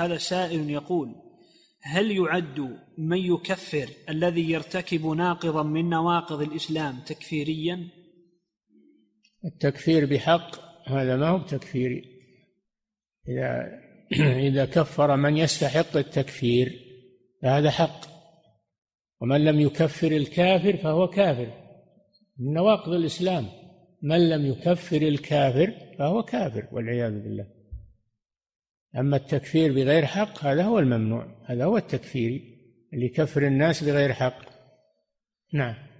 هذا سائل يقول: هل يعد من يكفر الذي يرتكب ناقضا من نواقض الإسلام تكفيريا؟ التكفير بحق هذا ما هو تكفيري. إذا كفر من يستحق التكفير فهذا حق، ومن لم يكفر الكافر فهو كافر من نواقض الإسلام. من لم يكفر الكافر فهو كافر والعياذ بالله. أما التكفير بغير حق هذا هو الممنوع، هذا هو التكفير اللي يكفر الناس بغير حق. نعم.